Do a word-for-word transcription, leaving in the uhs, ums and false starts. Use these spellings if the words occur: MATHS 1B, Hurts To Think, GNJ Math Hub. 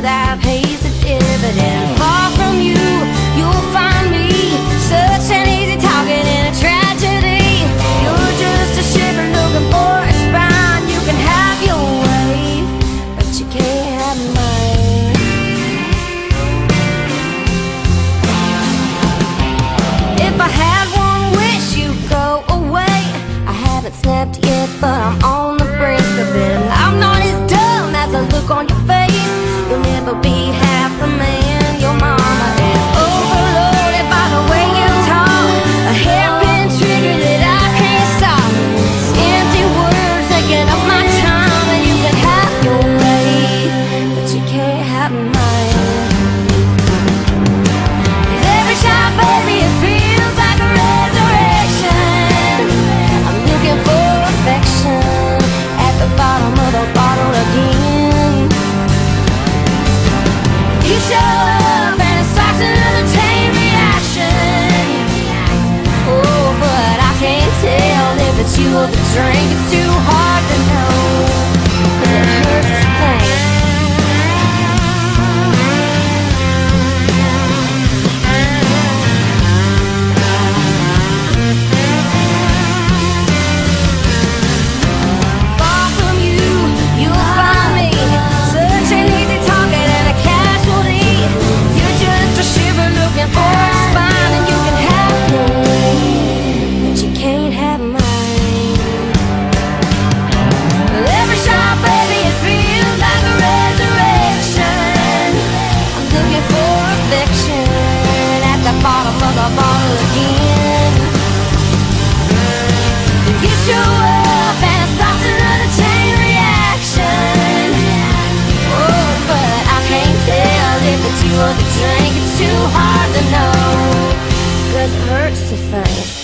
that pays a dividend. Far from you, you'll find me, such an easy target in a tragedy. You're just a shiver looking for a spine. You can have your way, but you can't have mine. If I had one wish, you'd go away. I haven't slept yet, but I'm on the brink of it. I'm not as dumb as I look on your face. You'll never be half the man your mama is. Overloaded by the way you talk, a hairpin trigger that I can't stop. Empty words taking up my time, and you can have your way, but you can't have mine. With every shot, baby, it feels like a resurrection. I'm looking for affection at the bottom of the bottle again. You show up and it starts another chain reaction. Oh, but I can't tell if it's you or the drink. It's too hard to know, 'cause it hurts to think. It's too hard to know, 'cause it hurts to think.